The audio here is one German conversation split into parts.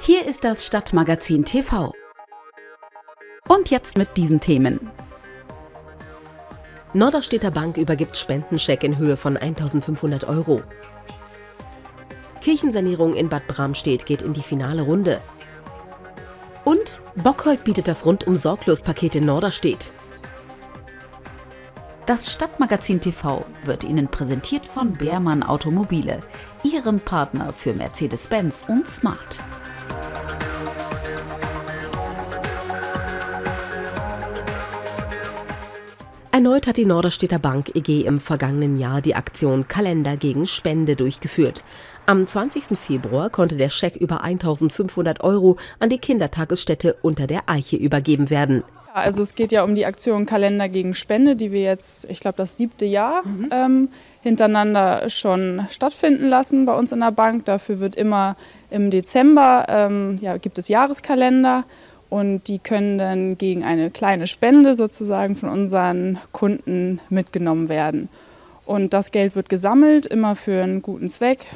Hier ist das Stadtmagazin TV. Und jetzt mit diesen Themen. Norderstedter Bank übergibt Spendenscheck in Höhe von 1.500 €. Kirchensanierung in Bad Bramstedt geht in die finale Runde. Und Bockholdt bietet das Rundum-Sorglos-Paket in Norderstedt. Das Stadtmagazin TV wird Ihnen präsentiert von Bärmann Automobile, Ihrem Partner für Mercedes-Benz und Smart. Erneut hat die Norderstedter Bank eG im vergangenen Jahr die Aktion Kalender gegen Spende durchgeführt. Am 20. Februar konnte der Scheck über 1.500 € an die Kindertagesstätte Unter der Eiche übergeben werden. Also es geht ja um die Aktion Kalender gegen Spende, die wir jetzt, ich glaube, das 7. Jahr hintereinander schon stattfinden lassen bei uns in der Bank. Dafür wird immer im Dezember, gibt es Jahreskalender. Und die können dann gegen eine kleine Spende sozusagen von unseren Kunden mitgenommen werden. Und das Geld wird gesammelt, immer für einen guten Zweck,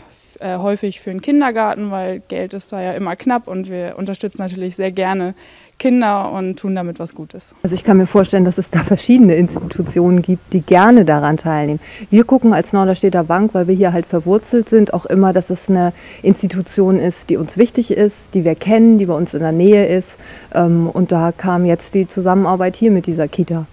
häufig für einen Kindergarten, weil Geld ist da ja immer knapp und wir unterstützen natürlich sehr gerne Kinder und tun damit was Gutes. Also ich kann mir vorstellen, dass es da verschiedene Institutionen gibt, die gerne daran teilnehmen. Wir gucken als Norderstedter Bank, weil wir hier halt verwurzelt sind, auch immer, dass es eine Institution ist, die uns wichtig ist, die wir kennen, die bei uns in der Nähe ist. Und da kam jetzt die Zusammenarbeit hier mit dieser Kita.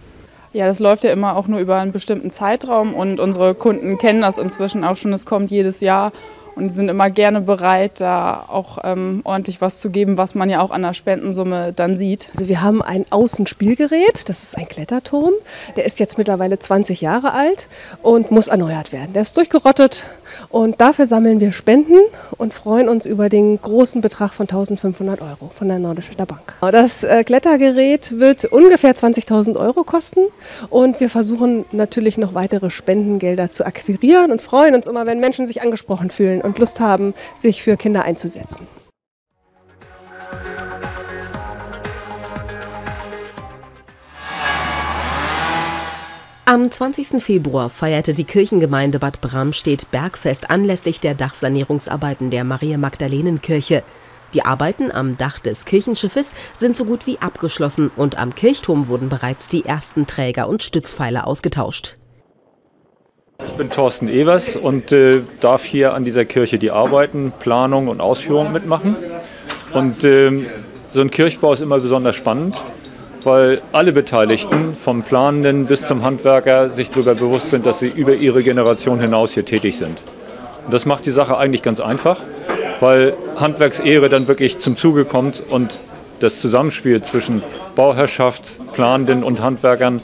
Ja, das läuft ja immer auch nur über einen bestimmten Zeitraum und unsere Kunden kennen das inzwischen auch schon. Es kommt jedes Jahr. Und sind immer gerne bereit, da auch ordentlich was zu geben, was man ja auch an der Spendensumme dann sieht. Also wir haben ein Außenspielgerät, das ist ein Kletterturm. Der ist jetzt mittlerweile 20 Jahre alt und muss erneuert werden. Der ist durchgerottet und dafür sammeln wir Spenden und freuen uns über den großen Betrag von 1.500 € von der Norderstedter Bank. Das Klettergerät wird ungefähr 20.000 € kosten und wir versuchen natürlich noch weitere Spendengelder zu akquirieren und freuen uns immer, wenn Menschen sich angesprochen fühlen und Lust haben, sich für Kinder einzusetzen. Am 20. Februar feierte die Kirchengemeinde Bad Bramstedt Bergfest anlässlich der Dachsanierungsarbeiten der Mariä Magdalenenkirche. Die Arbeiten am Dach des Kirchenschiffes sind so gut wie abgeschlossen und am Kirchturm wurden bereits die ersten Träger und Stützpfeiler ausgetauscht. Ich bin Thorsten Evers und darf hier an dieser Kirche die Arbeiten, Planung und Ausführung mitmachen. Und so ein Kirchbau ist immer besonders spannend, weil alle Beteiligten, vom Planenden bis zum Handwerker, sich darüber bewusst sind, dass sie über ihre Generation hinaus hier tätig sind. Und das macht die Sache eigentlich ganz einfach, weil Handwerksehre dann wirklich zum Zuge kommt und das Zusammenspiel zwischen Bauherrschaft, Planenden und Handwerkern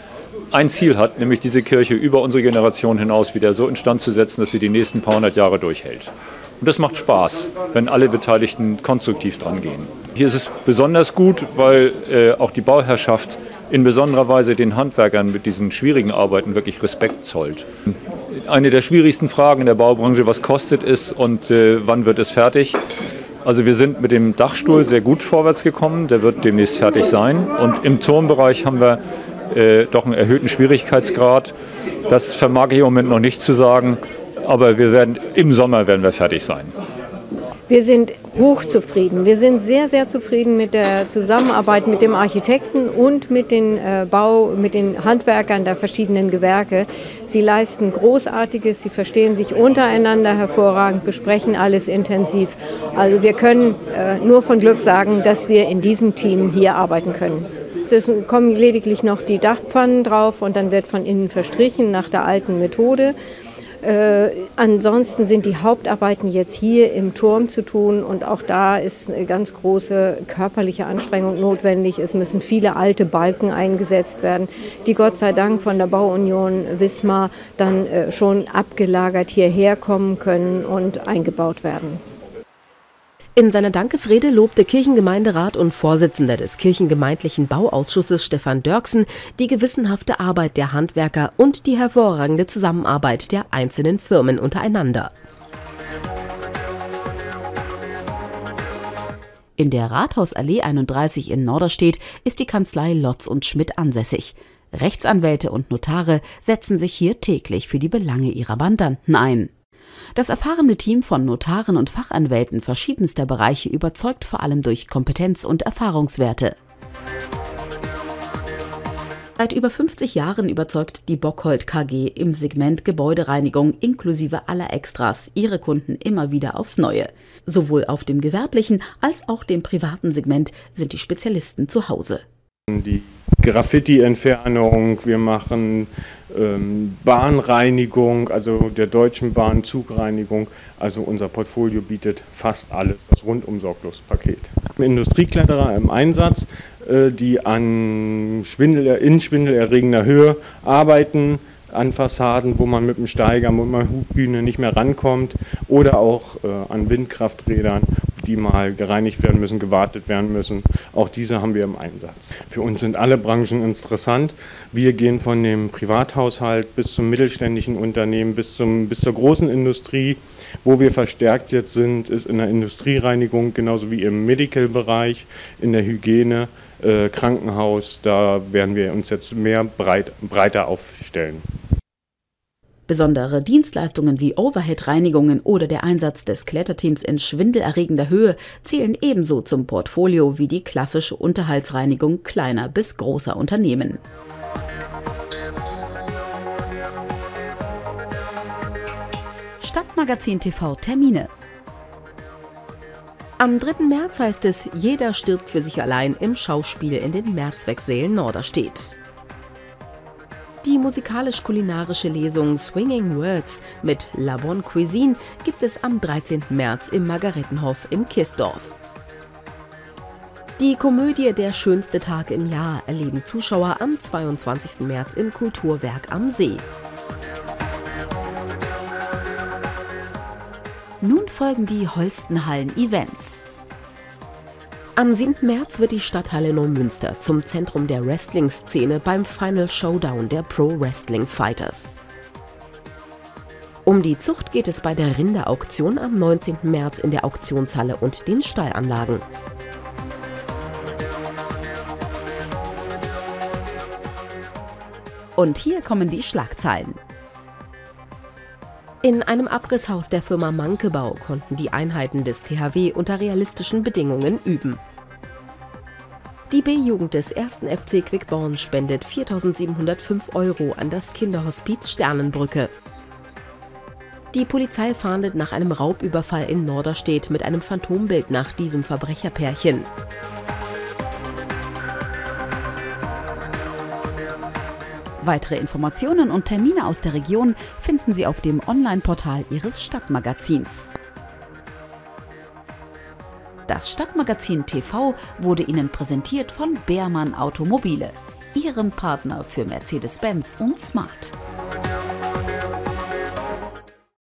ein Ziel hat, nämlich diese Kirche über unsere Generation hinaus wieder so instand zu setzen, dass sie die nächsten paar hundert Jahre durchhält. Und das macht Spaß, wenn alle Beteiligten konstruktiv dran gehen. Hier ist es besonders gut, weil auch die Bauherrschaft in besonderer Weise den Handwerkern mit diesen schwierigen Arbeiten wirklich Respekt zollt. Eine der schwierigsten Fragen in der Baubranche, was kostet es und wann wird es fertig? Also wir sind mit dem Dachstuhl sehr gut vorwärts gekommen, der wird demnächst fertig sein. Und im Turmbereich haben wir doch einen erhöhten Schwierigkeitsgrad. Das vermag ich im Moment noch nicht zu sagen, aber wir werden, im Sommer werden wir fertig sein. Wir sind hochzufrieden. Wir sind sehr, sehr zufrieden mit der Zusammenarbeit mit dem Architekten und mit den mit den Handwerkern der verschiedenen Gewerke. Sie leisten Großartiges, sie verstehen sich untereinander hervorragend, besprechen alles intensiv. Also wir können nur von Glück sagen, dass wir in diesem Team hier arbeiten können. Es kommen lediglich noch die Dachpfannen drauf und dann wird von innen verstrichen nach der alten Methode. Ansonsten sind die Hauptarbeiten jetzt hier im Turm zu tun und auch da ist eine ganz große körperliche Anstrengung notwendig. Es müssen viele alte Balken eingesetzt werden, die Gott sei Dank von der Bauunion Wismar dann schon abgelagert hierher kommen können und eingebaut werden. In seiner Dankesrede lobte Kirchengemeinderat und Vorsitzender des kirchengemeindlichen Bauausschusses Stefan Dörksen die gewissenhafte Arbeit der Handwerker und die hervorragende Zusammenarbeit der einzelnen Firmen untereinander. In der Rathausallee 31 in Norderstedt ist die Kanzlei Lotz und Schmidt ansässig. Rechtsanwälte und Notare setzen sich hier täglich für die Belange ihrer Mandanten ein. Das erfahrene Team von Notaren und Fachanwälten verschiedenster Bereiche überzeugt vor allem durch Kompetenz und Erfahrungswerte. Seit über 50 Jahren überzeugt die Bockholdt KG im Segment Gebäudereinigung inklusive aller Extras ihre Kunden immer wieder aufs Neue. Sowohl auf dem gewerblichen als auch dem privaten Segment sind die Spezialisten zu Hause. Die Graffiti-Entfernung, wir machen Bahnreinigung, also der Deutschen Bahn, Zugreinigung. Also unser Portfolio bietet fast alles, das Rundum-Sorglos-Paket. Industriekletterer im Einsatz, die in schwindelerregender Höhe arbeiten, an Fassaden, wo man mit dem Steiger, mit einer Hubbühne nicht mehr rankommt, oder auch an Windkrafträdern, die mal gereinigt werden müssen, gewartet werden müssen. Auch diese haben wir im Einsatz. Für uns sind alle Branchen interessant. Wir gehen von dem Privathaushalt bis zum mittelständischen Unternehmen, bis zur großen Industrie. Wo wir verstärkt jetzt sind, ist in der Industriereinigung, genauso wie im Medical-Bereich, in der Hygiene, Krankenhaus. Da werden wir uns jetzt mehr breiter aufstellen. Besondere Dienstleistungen wie Overhead-Reinigungen oder der Einsatz des Kletterteams in schwindelerregender Höhe zählen ebenso zum Portfolio wie die klassische Unterhaltsreinigung kleiner bis großer Unternehmen. Stadtmagazin TV Termine. Am 3. März heißt es, jeder stirbt für sich allein im Schauspiel in den Mehrzwecksälen Norderstedt. Die musikalisch-kulinarische Lesung Swinging Words mit La Bonne Cuisine gibt es am 13. März im Margaretenhof in Kirchdorf. Die Komödie Der schönste Tag im Jahr erleben Zuschauer am 22. März im Kulturwerk am See. Nun folgen die Holstenhallen-Events. Am 7. März wird die Stadthalle Neumünster zum Zentrum der Wrestling-Szene beim Final Showdown der Pro Wrestling Fighters. Um die Zucht geht es bei der Rinderauktion am 19. März in der Auktionshalle und den Stallanlagen. Und hier kommen die Schlagzeilen. In einem Abrisshaus der Firma Mankebau konnten die Einheiten des THW unter realistischen Bedingungen üben. Die B-Jugend des 1. FC Quickborn spendet 4.705 € an das Kinderhospiz Sternenbrücke. Die Polizei fahndet nach einem Raubüberfall in Norderstedt mit einem Phantombild nach diesem Verbrecherpärchen. Weitere Informationen und Termine aus der Region finden Sie auf dem Online-Portal Ihres Stadtmagazins. Das Stadtmagazin TV wurde Ihnen präsentiert von Bärmann Automobile, Ihrem Partner für Mercedes-Benz und Smart.